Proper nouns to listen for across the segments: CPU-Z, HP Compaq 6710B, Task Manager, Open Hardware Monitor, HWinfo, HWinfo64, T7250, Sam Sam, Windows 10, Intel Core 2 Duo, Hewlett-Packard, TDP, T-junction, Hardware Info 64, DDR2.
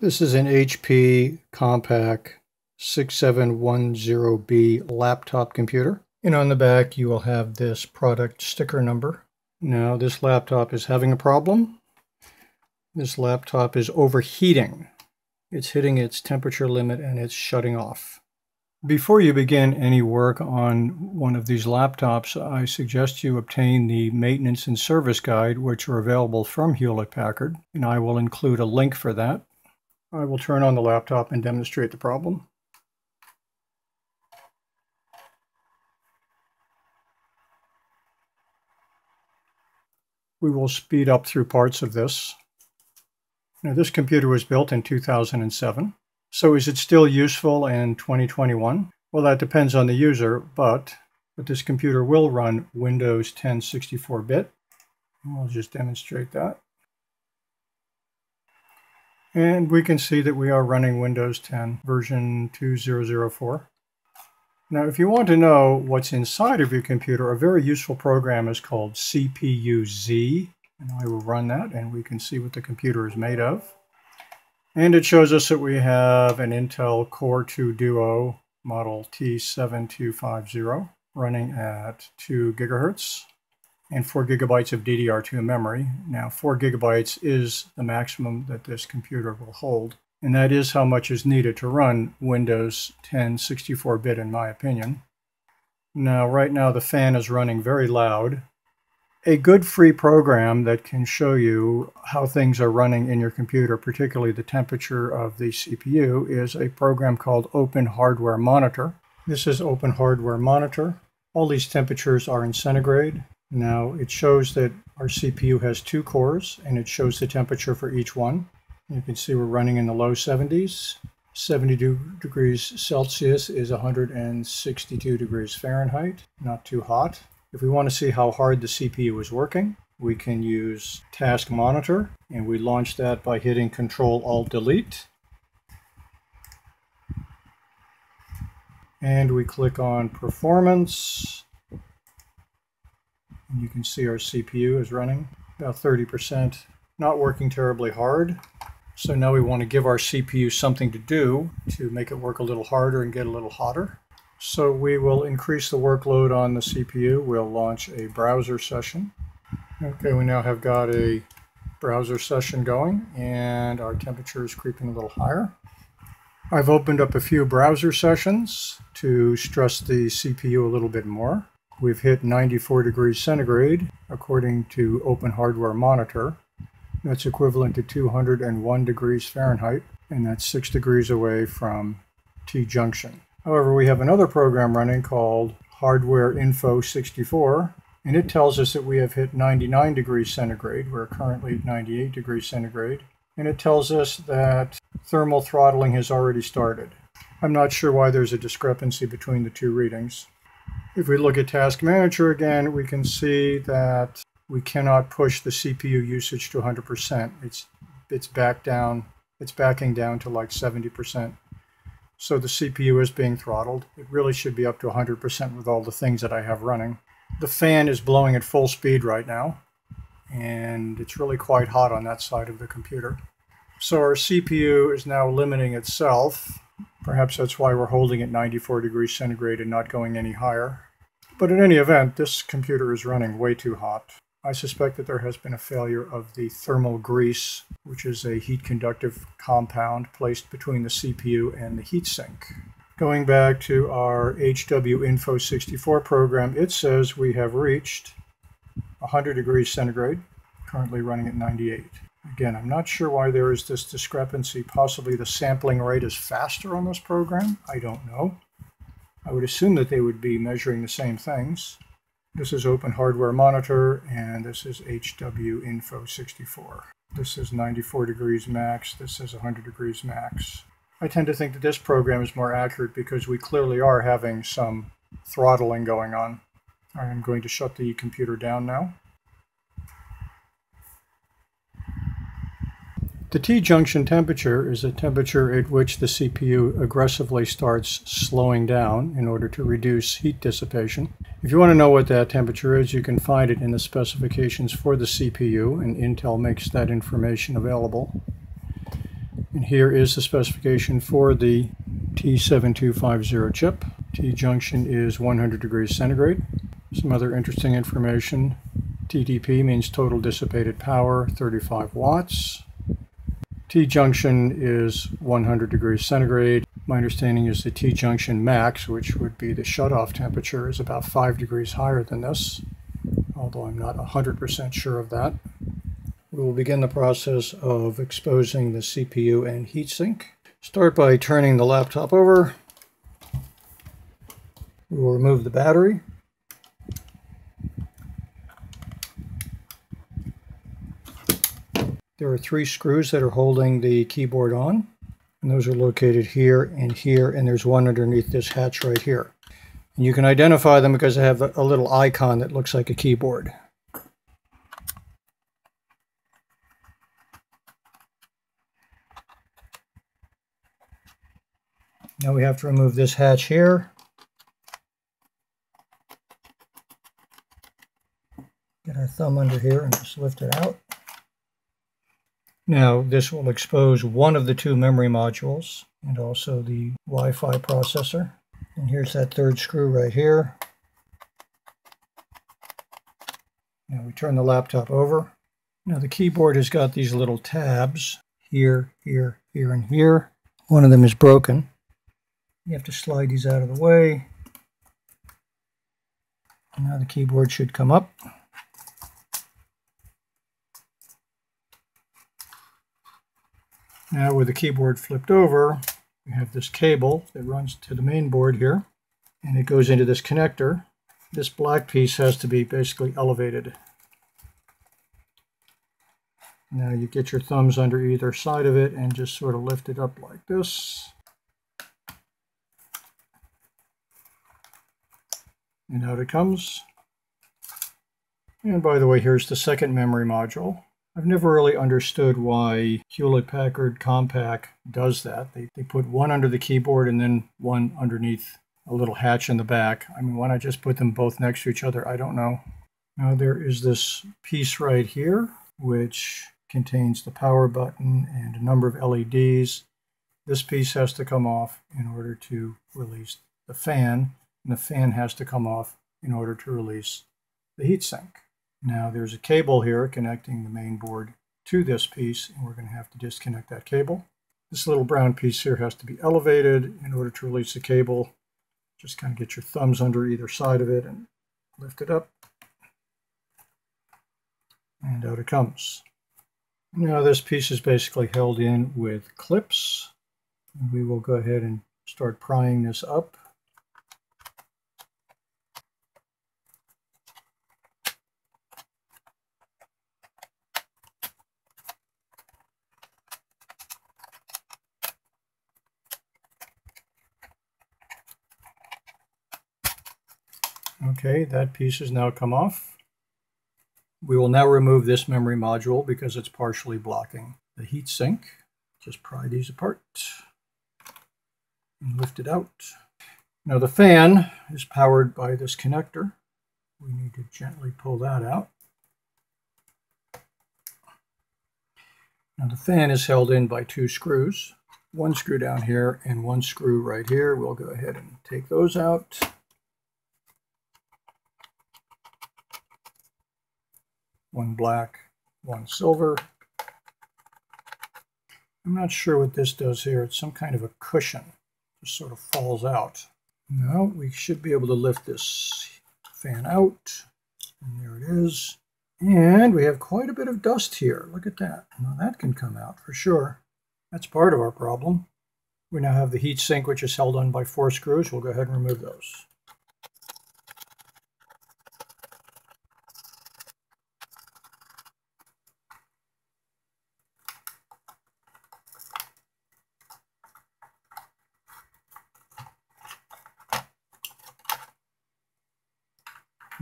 This is an HP Compaq 6710B laptop computer. And on the back, you will have this product sticker number. Now, this laptop is having a problem. This laptop is overheating. It's hitting its temperature limit and it's shutting off. Before you begin any work on one of these laptops, I suggest you obtain the maintenance and service guide, which are available from Hewlett-Packard, and I will include a link for that. I will turn on the laptop and demonstrate the problem. We will speed up through parts of this. Now, this computer was built in 2007, so is it still useful in 2021? Well, that depends on the user, but this computer will run Windows 10 64-bit. I'll just demonstrate that. And we can see that we are running Windows 10 version 2004. Now, if you want to know what's inside of your computer, a very useful program is called CPU-Z. And I will run that, and we can see what the computer is made of. And it shows us that we have an Intel Core 2 Duo model T7250 running at 2 gigahertz. And 4 gigabytes of DDR2 memory. Now, 4 gigabytes is the maximum that this computer will hold, and that is how much is needed to run Windows 10 64-bit, in my opinion. Now, right now, the fan is running very loud. A good free program that can show you how things are running in your computer, particularly the temperature of the CPU, is a program called Open Hardware Monitor. This is Open Hardware Monitor. All these temperatures are in centigrade. Now, it shows that our CPU has 2 cores, and it shows the temperature for each one. You can see we're running in the low 70s. 72 degrees Celsius is 162 degrees Fahrenheit, not too hot. If we want to see how hard the CPU is working, we can use Task Monitor, and we launch that by hitting Control-Alt-Delete. And we click on Performance. You can see our CPU is running about 30%, not working terribly hard. So now we want to give our CPU something to do to make it work a little harder and get a little hotter. So we will increase the workload on the CPU. We'll launch a browser session. Okay, we now have got a browser session going, and our temperature is creeping a little higher. I've opened up a few browser sessions to stress the CPU a little bit more. We've hit 94 degrees centigrade, according to Open Hardware Monitor. That's equivalent to 201 degrees Fahrenheit, and that's 6 degrees away from T-junction. However, we have another program running called Hardware Info 64, and it tells us that we have hit 99 degrees centigrade. We're currently at 98 degrees centigrade, and it tells us that thermal throttling has already started. I'm not sure why there's a discrepancy between the two readings. If we look at Task Manager again, we can see that we cannot push the CPU usage to 100%. It's backing down to like 70%. So the CPU is being throttled. It really should be up to 100% with all the things that I have running. The fan is blowing at full speed right now, and it's really quite hot on that side of the computer. So our CPU is now limiting itself. Perhaps that's why we're holding at 94 degrees centigrade and not going any higher. But in any event, this computer is running way too hot. I suspect that there has been a failure of the thermal grease, which is a heat-conductive compound placed between the CPU and the heatsink. Going back to our HWinfo64 program, it says we have reached 100 degrees centigrade, currently running at 98. Again, I'm not sure why there is this discrepancy. Possibly the sampling rate is faster on this program. I don't know. I would assume that they would be measuring the same things. This is Open Hardware Monitor, and this is HWinfo64. This is 94 degrees max. This is 100 degrees max. I tend to think that this program is more accurate because we clearly are having some throttling going on. I am going to shut the computer down now. The T-junction temperature is a temperature at which the CPU aggressively starts slowing down in order to reduce heat dissipation. If you want to know what that temperature is, you can find it in the specifications for the CPU, and Intel makes that information available. And here is the specification for the T7250 chip. T-junction is 100 degrees centigrade. Some other interesting information. TDP means total dissipated power, 35 watts. T-junction is 100 degrees centigrade. My understanding is the T-junction max, which would be the shutoff temperature, is about 5 degrees higher than this, although I'm not 100% sure of that. We will begin the process of exposing the CPU and heatsink. Start by turning the laptop over. We will remove the battery. There are 3 screws that are holding the keyboard on. And those are located here, and there's one underneath this hatch right here. And you can identify them because they have a little icon that looks like a keyboard. Now we have to remove this hatch here. Get our thumb under here and just lift it out. Now this will expose one of the 2 memory modules and also the Wi-Fi processor. And here's that 3rd screw right here. Now we turn the laptop over. Now the keyboard has got these little tabs here, and here. One of them is broken. You have to slide these out of the way. Now the keyboard should come up. Now with the keyboard flipped over, we have this cable that runs to the main board here, and it goes into this connector. This black piece has to be basically elevated. Now you get your thumbs under either side of it and just sort of lift it up like this. And out it comes. And by the way, here's the 2nd memory module. I've never really understood why Hewlett-Packard Compaq does that. They put one under the keyboard and then one underneath a little hatch in the back. I mean, why not just put them both next to each other? I don't know. Now there is this piece right here, which contains the power button and a number of LEDs. This piece has to come off in order to release the fan, and the fan has to come off in order to release the heatsink. Now there's a cable here connecting the main board to this piece, and we're going to have to disconnect that cable. This little brown piece here has to be elevated in order to release the cable. Just kind of get your thumbs under either side of it and lift it up. And out it comes. Now this piece is basically held in with clips. And we will go ahead and start prying this up. Okay, that piece has now come off. We will now remove this memory module because it's partially blocking the heatsink. Just pry these apart and lift it out. Now the fan is powered by this connector. We need to gently pull that out. Now the fan is held in by 2 screws. One screw down here and one screw right here. We'll go ahead and take those out. One black, one silver. I'm not sure what this does here. It's some kind of a cushion. Just sort of falls out. Now we should be able to lift this fan out. And there it is. And we have quite a bit of dust here. Look at that. Now that can come out for sure. That's part of our problem. We now have the heat sink, which is held on by 4 screws. We'll go ahead and remove those.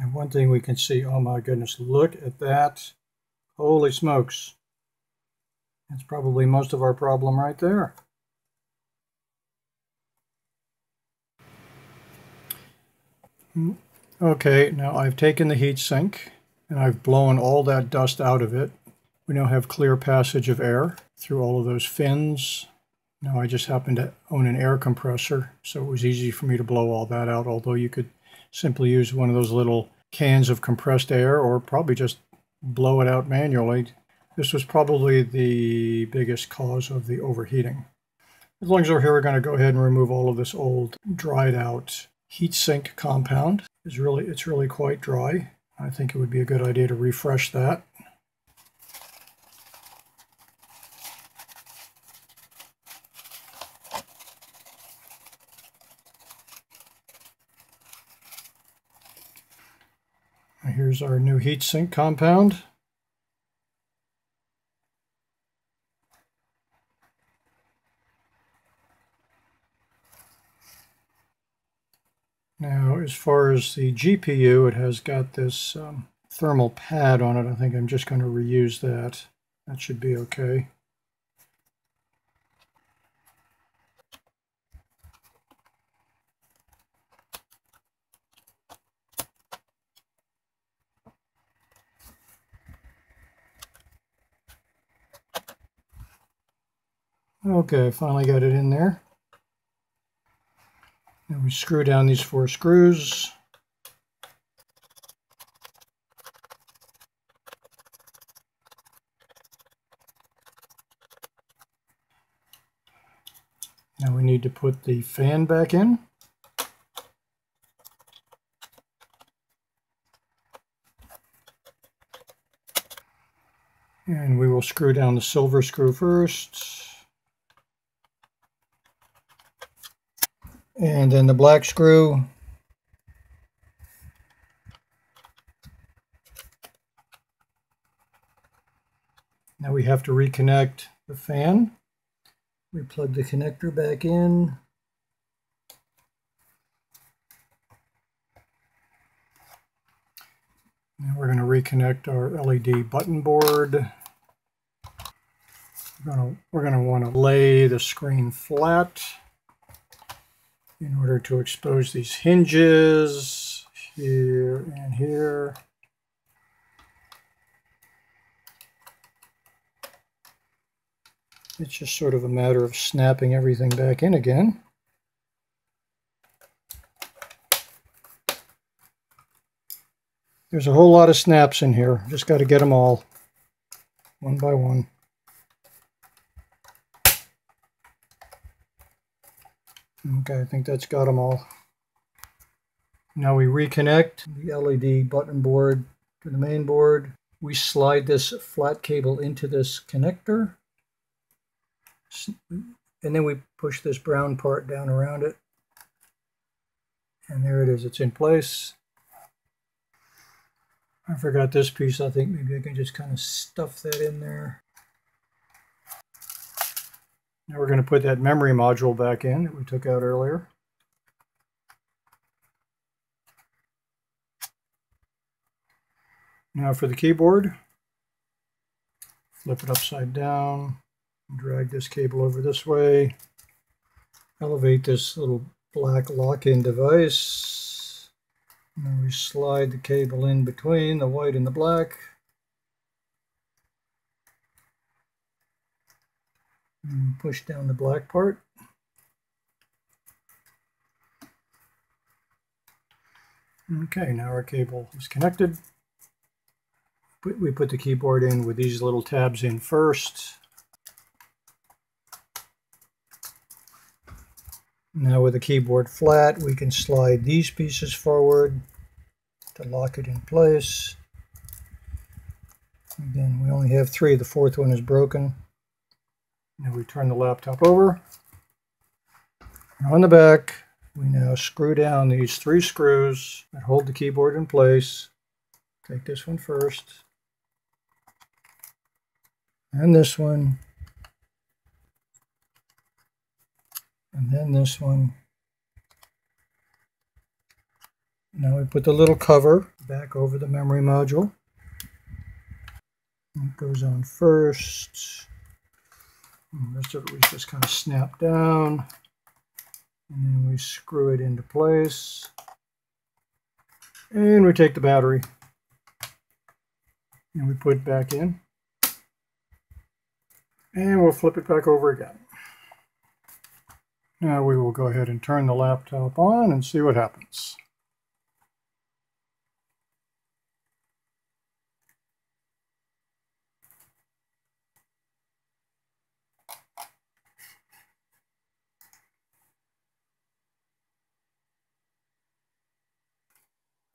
And one thing we can see, oh my goodness, look at that. Holy smokes. That's probably most of our problem right there. Okay, now I've taken the heatsink and I've blown all that dust out of it. We now have clear passage of air. through all of those fins. Now I just happen to own an air compressor, so it was easy for me to blow all that out, although you could simply use one of those little cans of compressed air or probably just blow it out manually. This was probably the biggest cause of the overheating. As long as we're here, we're going to go ahead and remove all of this old dried out heatsink compound. It's really quite dry. I think it would be a good idea to refresh that. Here's our new heatsink compound. Now, as far as the GPU, it has got this thermal pad on it. I think I'm just going to reuse that. That should be okay. Okay, finally got it in there. Now we screw down these 4 screws. Now we need to put the fan back in. And we will screw down the silver screw first. And then the black screw. Now we have to reconnect the fan. We plug the connector back in. Now we're going to reconnect our LED button board. We're going to want to lay the screen flat in order to expose these hinges here and here. It's just sort of a matter of snapping everything back in again. There's a whole lot of snaps in here. Just got to get them all, one by one. Okay, I think that's got them all. Now we reconnect the LED button board to the main board. We slide this flat cable into this connector. And then we push this brown part down around it. And there it is, it's in place. I forgot this piece. I think maybe I can just kind of stuff that in there. Now we're going to put that memory module back in that we took out earlier. Now for the keyboard, flip it upside down, drag this cable over this way, elevate this little black lock-in device, and then we slide the cable in between the white and the black. And push down the black part. Okay, now our cable is connected. We put the keyboard in with these little tabs in first. Now with the keyboard flat, we can slide these pieces forward to lock it in place. Again, we only have 3. The 4th one is broken. Now we turn the laptop over, and on the back we now screw down these 3 screws that hold the keyboard in place. Take this one first, and this one, and then this one. Now we put the little cover back over the memory module. It goes on first. The rest of it we just kind of snap down, and then we screw it into place, and we take the battery and we put it back in, and we'll flip it back over again. Now we will go ahead and turn the laptop on and see what happens.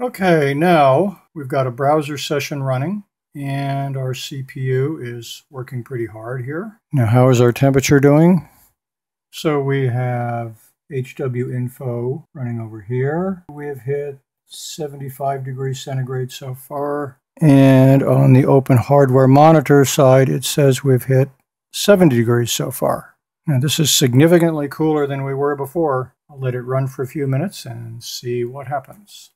Okay, now we've got a browser session running, and our CPU is working pretty hard here. Now, how is our temperature doing? So we have HWinfo running over here. We have hit 75 degrees centigrade so far. And on the Open Hardware Monitor side, it says we've hit 70 degrees so far. Now, this is significantly cooler than we were before. I'll let it run for a few minutes and see what happens.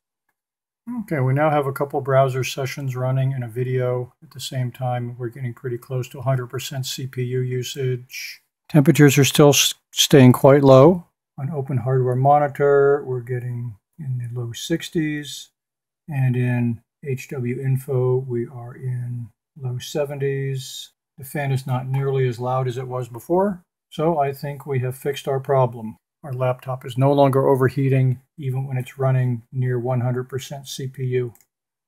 Okay, we now have a couple browser sessions running and a video at the same time. We're getting pretty close to 100% CPU usage. Temperatures are still staying quite low. On Open Hardware Monitor, we're getting in the low 60s. And in HWinfo, we are in low 70s. The fan is not nearly as loud as it was before. So I think we have fixed our problem. Our laptop is no longer overheating, even when it's running near 100% CPU.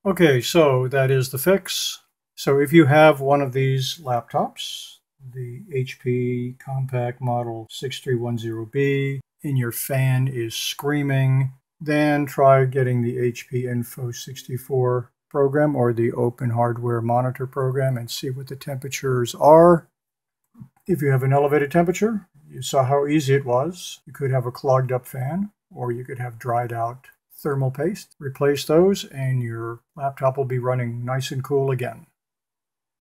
Okay, so that is the fix. So if you have one of these laptops, the HP Compaq model 6310B, and your fan is screaming, then try getting the HWinfo64 program or the Open Hardware Monitor program and see what the temperatures are. If you have an elevated temperature, you saw how easy it was. You could have a clogged up fan, or you could have dried out thermal paste. Replace those and your laptop will be running nice and cool again.